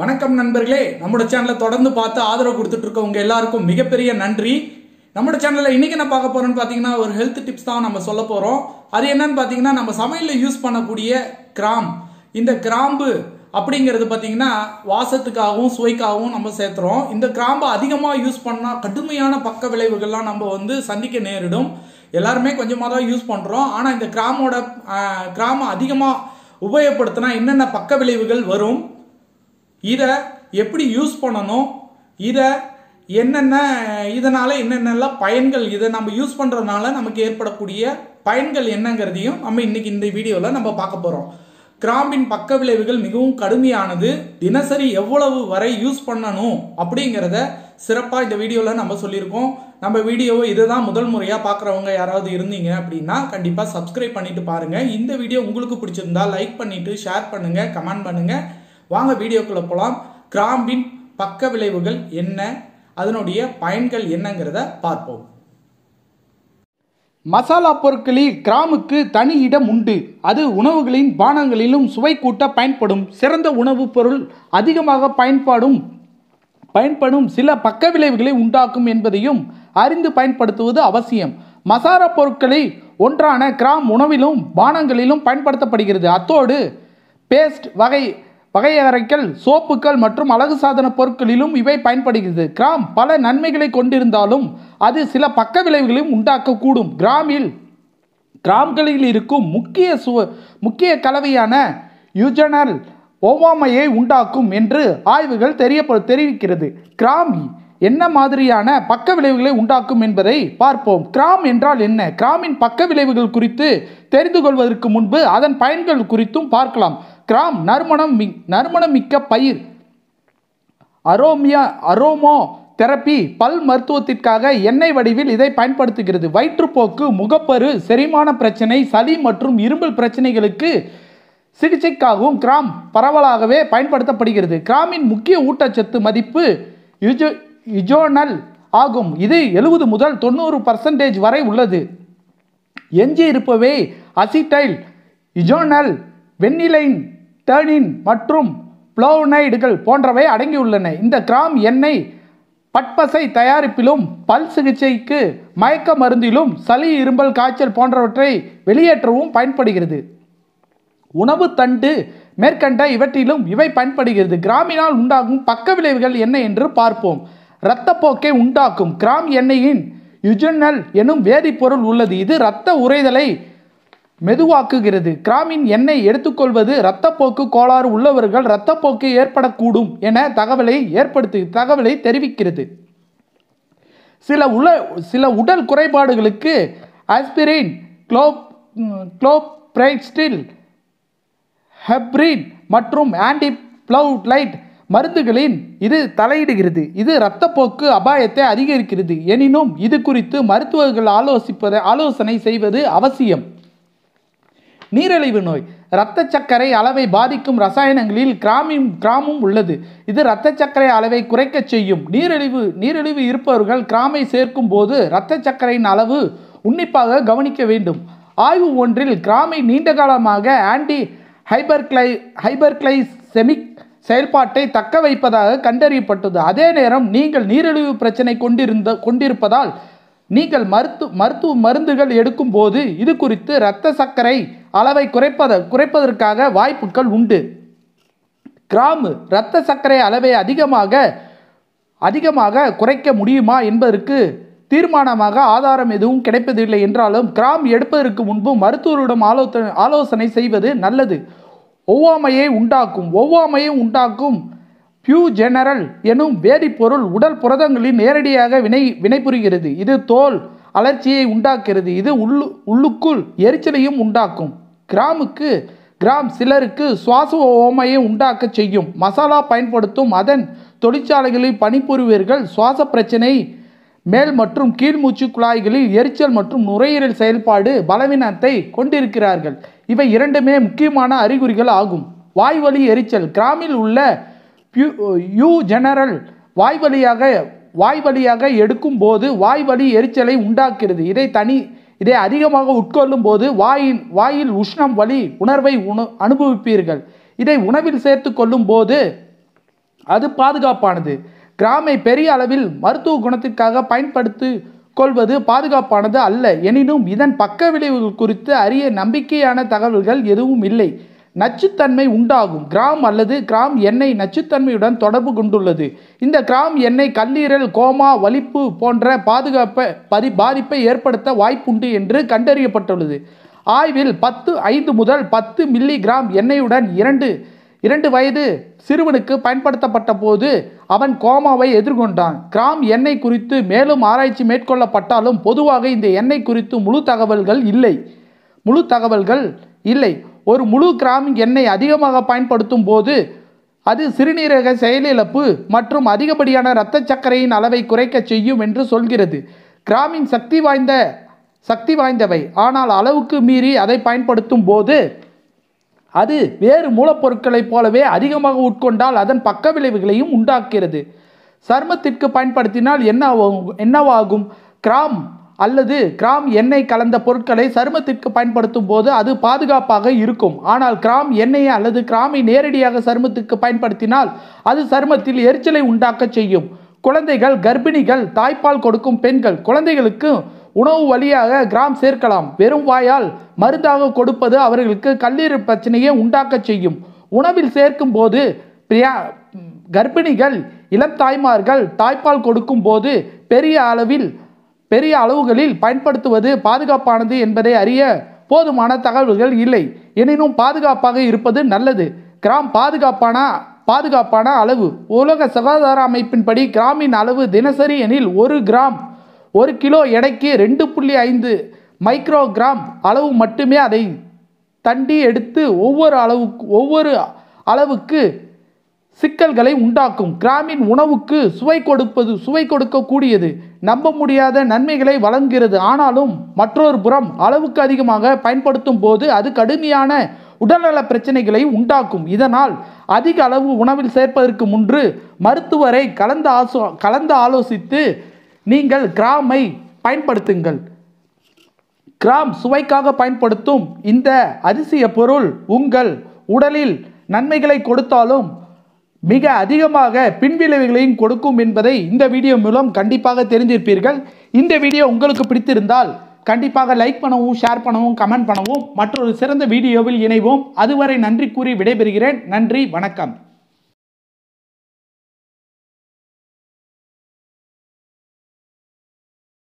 வணக்கம் நண்பர்களே, நம்மளோட சேனலை தொடர்ந்து பார்த்து ஆதரவு கொடுத்துட்டு இருக்கவங்க எல்லாருக்கும் மிகப்பெரிய நன்றி. நம்மளோட சேனலில் இன்னைக்கு என்ன பார்க்க போறோம்னு பார்த்தீங்கன்னா ஒரு ஹெல்த் டிப்ஸ் தான் நம்ம சொல்ல போறோம். அது என்னன்னு பார்த்தீங்கன்னா நம்ம சமையலில் யூஸ் பண்ணக்கூடிய கிராம்பு. இந்த கிராம்பு அப்படிங்கிறது பார்த்தீங்கன்னா வாசத்துக்காகவும் சுவைக்காகவும் நம்ம சேர்த்துறோம். இந்த கிராம்பு அதிகமாக யூஸ் பண்ணால் கடுமையான பக்க விளைவுகள்லாம் நம்ம வந்து சந்திக்க நேரிடும். எல்லாருமே கொஞ்சமாக தான் யூஸ் பண்ணுறோம், ஆனால் இந்த கிராமம் அதிகமாக உபயோகப்படுத்தினா என்னென்ன பக்க விளைவுகள் வரும், இதை எப்படி யூஸ் பண்ணணும், இதை என்னென்ன இதனால் என்னென்னலாம் பயன்கள், இதை நம்ம யூஸ் பண்ணுறதுனால நமக்கு ஏற்படக்கூடிய பயன்கள் என்னங்கிறதையும் நம்ம இன்றைக்கி இந்த வீடியோவில் நம்ம பார்க்க போகிறோம். கிராம்பின் பக்க விளைவுகள் மிகவும் கடுமையானது, தினசரி எவ்வளவு வரை யூஸ் பண்ணணும் அப்படிங்கிறத சிறப்பாக இந்த வீடியோவில் நம்ம சொல்லியிருக்கோம். நம்ம வீடியோவை இதுதான் முதல் முறையாக பார்க்குறவங்க யாராவது இருந்தீங்க அப்படின்னா கண்டிப்பாக சப்ஸ்கிரைப் பண்ணிட்டு பாருங்கள். இந்த வீடியோ உங்களுக்கு பிடிச்சிருந்தா லைக் பண்ணிட்டு ஷேர் பண்ணுங்கள், கமெண்ட் பண்ணுங்கள். வாங்க வீடியோக்குள்ளே போகலாம். கிராம்பின் பக்க விளைவுகள் என்ன, அதனுடைய பயன்கள் என்னங்கிறத பார்ப்போம். மசாலா பொருட்களில் கிராம்புக்கு தனி இடம் உண்டு. அது உணவுகளின் பானங்களிலும் சுவை கூட்ட பயன்படும் சிறந்த உணவுப் பொருள். அதிகமாக பயன்படும் சில பக்க விளைவுகளை உண்டாக்கும் என்பதையும் அறிந்து பயன்படுத்துவது அவசியம். மசாலா பொருட்களை ஒன்றான கிராம்பு உணவிலும் பானங்களிலும் பயன்படுத்தப்படுகிறது. அத்தோடு பேஸ்ட் வகையறைகள், சோப்புகள் மற்றும் அழகு சாதன பொருட்களிலும் இவை பயன்படுகிறது. கிராம்பு பல நன்மைகளை கொண்டிருந்தாலும் அது சில பக்க விளைவுகளையும் உண்டாக்கக்கூடும். கிராம்புகளில் இருக்கும் முக்கிய கலவையான யூஜனல் ஒவ்வாமையை உண்டாக்கும் என்று ஆய்வுகள் தெரிவிக்கிறது. கிராம்பு என்ன மாதிரியான பக்க விளைவுகளை உண்டாக்கும் என்பதை பார்ப்போம். கிராம்பு என்றால் என்ன? கிராம்பின் பக்க விளைவுகள் குறித்து தெரிந்து கொள்வதற்கு முன்பு அதன் பயன்கள் குறித்தும் பார்க்கலாம். கிராம்பு நறுமணமிக்க பயிர். அரோமா தெரப்பி பல் மருத்துவத்திற்காக எண்ணெய் வடிவில் இதை பயன்படுத்துகிறது. வயிற்றுப்போக்கு, முகப்பரு, செரிமான பிரச்சனை, சளி மற்றும் இரும்பல் பிரச்சனைகளுக்கு சிகிச்சைக்காகவும் கிராம்பு பரவலாகவே பயன்படுத்தப்படுகிறது. கிராம்பின் முக்கிய ஊட்டச்சத்து மதிப்பு யுஜோனல் ஆகும். இது 70 முதல் 90% வரை உள்ளது. எஞ்சி இருப்பவை அசிட்டைல் யுஜோனல், வெண்ணிலைன், தேனின் மற்றும் புளோனைடுகள் போன்றவை அடங்கியுள்ளன. இந்த கிராம்பு எண்ணெய் பட்பசை தயாரிப்பிலும், பல் சிகிச்சைக்கு, மயக்க மருந்திலும், சளி, இரும்பல், காய்ச்சல் போன்றவற்றை வெளியேற்றவும் பயன்படுகிறது. உணவு தண்டு மேற்கண்ட இவற்றிலும் இவை பயன்படுகிறது. கிராம்பினால் உண்டாகும் பக்க விளைவுகள் என்ன என்று பார்ப்போம். இரத்தப்போக்கை உண்டாக்கும். கிராம்பு எண்ணெயின் யுஜனல் எனும் வேதிப்பொருள் உள்ளது. இது இரத்த உறைதலை மெதுவாக்குகிறது. கிராம்பின் எண்ணெய் எடுத்துக்கொள்வது இரத்தப்போக்கு கோளாறு உள்ளவர்கள் இரத்தப்போக்கு ஏற்படக்கூடும் என தகவலை தெரிவிக்கிறது. சில உடல் குறைபாடுகளுக்கு ஆஸ்பிரின், குளோப்ரைஸ்டில், ஹெப்ரின் மற்றும் ஆன்டிப்ளவுட்லைட் மருந்துகளின் இது தலையிடுகிறது. இது இரத்தப்போக்கு அபாயத்தை அதிகரிக்கிறது. எனினும் இது குறித்து மருத்துவர்கள் ஆலோசனை செய்வது அவசியம். நீரிழிவு நோய். இரத்த சர்க்கரை அளவை பாதிக்கும் ரசாயனங்களில் கிராம்பும் உள்ளது. இது இரத்த சர்க்கரை அளவை குறைக்க செய்யும். நீரிழிவு இருப்பவர்கள் கிராம்பை சேர்க்கும் போது இரத்த சர்க்கரையின் அளவு உன்னிப்பாக கவனிக்க வேண்டும். ஆய்வு ஒன்றில் கிராம்பை நீண்டகாலமாக ஹைபர்கிளைசெமிக் செயல்பாட்டை தக்க வைப்பதாக கண்டறியப்பட்டது. அதே நேரம் நீங்கள் நீரிழிவு பிரச்சனை கொண்டிருப்பதால் நீங்கள் மருத்துவ மருந்துகள் எடுக்கும் போது இது குறித்து இரத்த சர்க்கரை அளவை குறைப்பதற்காக வாய்ப்புகள் உண்டு. கிராம்பு இரத்த சர்க்கரை அளவை அதிகமாக குறைக்க முடியுமா என்பதற்கு தீர்மானமாக ஆதாரம் எதுவும் கிடைப்பதில்லை என்றாலும் கிராம்பு எடுப்பதற்கு முன்பு மருத்துவரிடம் ஆலோசனை செய்வது நல்லது. ஒவ்வாமையை உண்டாக்கும் பியூஜெனரல் எனும் வேதிப்பொருள் உடல் புரதங்களில் நேரடியாக வினைபுரிகிறது. இது தோல் அலர்ச்சியை உண்டாக்குகிறது. இது உள்ளுக்குள் எரிச்சலையும் உண்டாக்கும். கிராம்பு சிலருக்கு சுவாச ஓமையை உண்டாக்க செய்யும். மசாலா பயன்படுத்தும் அதன் தொழிற்சாலைகளில் பணிபுரிவீர்கள் சுவாச பிரச்சனை, மேல் மற்றும் கீழ் மூச்சு குழாய்களில் எரிச்சல் மற்றும் நுரையீரல் செயல்பாடு பலவீனத்தை கொண்டிருக்கிறார்கள். இவை இரண்டுமே முக்கியமான அறிகுறிகள் ஆகும். வாய்வழி எரிச்சல். கிராம்பில் உள்ள யூஜெனரல் வாய்வழியாக எடுக்கும் போது வாய்வழி எரிச்சலை உண்டாக்குகிறது. இதை அதிகமாக உட்கொள்ளும் போது வாயில் உஷ்ணம் வலி உணர்வை அனுபவிப்பீர்கள். இதை உணவில் சேர்த்து கொள்ளும் போது அது பாதுகாப்பானது. கிராமை பெரிய அளவில் மருத்துவ குணத்திற்காக பயன்படுத்தி கொள்வது பாதுகாப்பானது அல்ல. எனினும் இதன் பக்க விளைவுகள் குறித்து அறிய நம்பிக்கையான தகவல்கள் எதுவும் இல்லை. நச்சுத்தன்மை உண்டாகும். கிராம் அல்லது கிராம் எண்ணெய் நச்சுத்தன்மையுடன் தொடர்பு கொண்டுள்ளது. இந்த கிராம் எண்ணெய் கல்லீரல், கோமா, வலிப்பு போன்ற பாதிப்பை ஏற்படுத்த வாய்ப்புண்டு என்று கண்டறியப்பட்டுள்ளது. ஆய்வில் 5 முதல் 10 மில்லி கிராம் எண்ணெயுடன் 2 வயது சிறுவனுக்கு பயன்படுத்தப்பட்ட போது அவன் கோமாவை எதிர்கொண்டான். கிராம் எண்ணெய் குறித்து மேலும் ஆராய்ச்சி மேற்கொள்ளப்பட்டாலும் பொதுவாக இந்த எண்ணெய் குறித்து முழு தகவல்கள் இல்லை. ஒரு முழு கிராம் எண்ணெய் அதிகமாக பயன்படுத்தும் போது அது சிறுநீரக செயலிழப்பு மற்றும் அதிகப்படியான இரத்த சர்க்கரையின் அளவை குறைக்க செய்யும் என்று சொல்கிறது. கிராமின் சக்தி வாய்ந்தவை, ஆனால் அளவுக்கு மீறி அதை பயன்படுத்தும் போது அது வேறு மூலப்பொருட்களைப் போலவே அதிகமாக உட்கொண்டால் அதன் பக்க விளைவுகளையும் உண்டாக்குகிறது. சருமத்திற்கு பயன்படுத்தினால் என்னவாகும்? கிராம் அல்லது கிராம் எண்ணெய் கலந்த பொருட்களை சருமத்திற்கு பயன்படுத்தும் போது அது பாதுகாப்பாக இருக்கும். ஆனால் கிராம் எண்ணெயை அல்லது கிராமை நேரடியாக சருமத்திற்கு பயன்படுத்தினால் அது சருமத்தில் எரிச்சலை உண்டாக்க செய்யும். குழந்தைகள், கர்ப்பிணிகள், தாய்ப்பால் கொடுக்கும் பெண்கள், குழந்தைகளுக்கு உணவு வழியாக கிராம் சேர்க்கலாம். வெறும் வாயால் மருந்தாக கொடுப்பது அவர்களுக்கு கல்லீரல் பிரச்சனையை உண்டாக்க செய்யும். உணவில் சேர்க்கும் போது கர்ப்பிணிகள், இளம் தாய்மார்கள் தாய்ப்பால் கொடுக்கும் போது பெரிய அளவுகளில் பயன்படுத்துவது பாதுகாப்பானது என்பதை அறிய போதுமான தகவல்கள் இல்லை. எனினும் பாதுகாப்பாக இருப்பது நல்லது. கிராம் பாதுகாப்பான அளவு. உலக சுகாதார அமைப்பின்படி கிராமின் அளவு தினசரி எனில் 1 கிராம் 1 கிலோ எடைக்கு 2.5 மைக்ரோகிராம் அளவு மட்டுமே அதை தண்டி எடுத்து ஒவ்வொரு அளவுக்கு சிக்கல்களை உண்டாக்கும். கிராமின் உணவுக்கு சுவை கொடுக்கக்கூடியது, நம்ப முடியாத நன்மைகளை வழங்குகிறது. ஆனாலும் மற்றொரு புறம் அளவுக்கு அதிகமாக பயன்படுத்தும் போது அது கடுமையான உடல்நல பிரச்சனைகளை உண்டாக்கும். இதனால் அதிக அளவு உணவில் சேர்ப்பதற்கு முன்பு மருத்துவரை கலந்து ஆலோசித்து நீங்கள் கிராமை பயன்படுத்துங்கள். கிராம் சுவைக்காக பயன்படுத்தும் இந்த அதிசய பொருள் உங்கள் உடலில் நன்மைகளை கொடுத்தாலும் மிக அதிகமாக பின்விளைவுகளையும் கொடுக்கும் என்பதை இந்த வீடியோ மூலம் கண்டிப்பாக தெரிஞ்சிருப்பீர்கள். இந்த வீடியோ உங்களுக்கு பிடித்திருந்தால் கண்டிப்பாக லைக் பண்ணவும், ஷேர் பண்ணவும், கமெண்ட் பண்ணவும். மற்றொரு சிறந்த வீடியோவில் இணைவோம். அதுவரை நன்றி கூறி விடைபெறுகிறேன். நன்றி, வணக்கம்.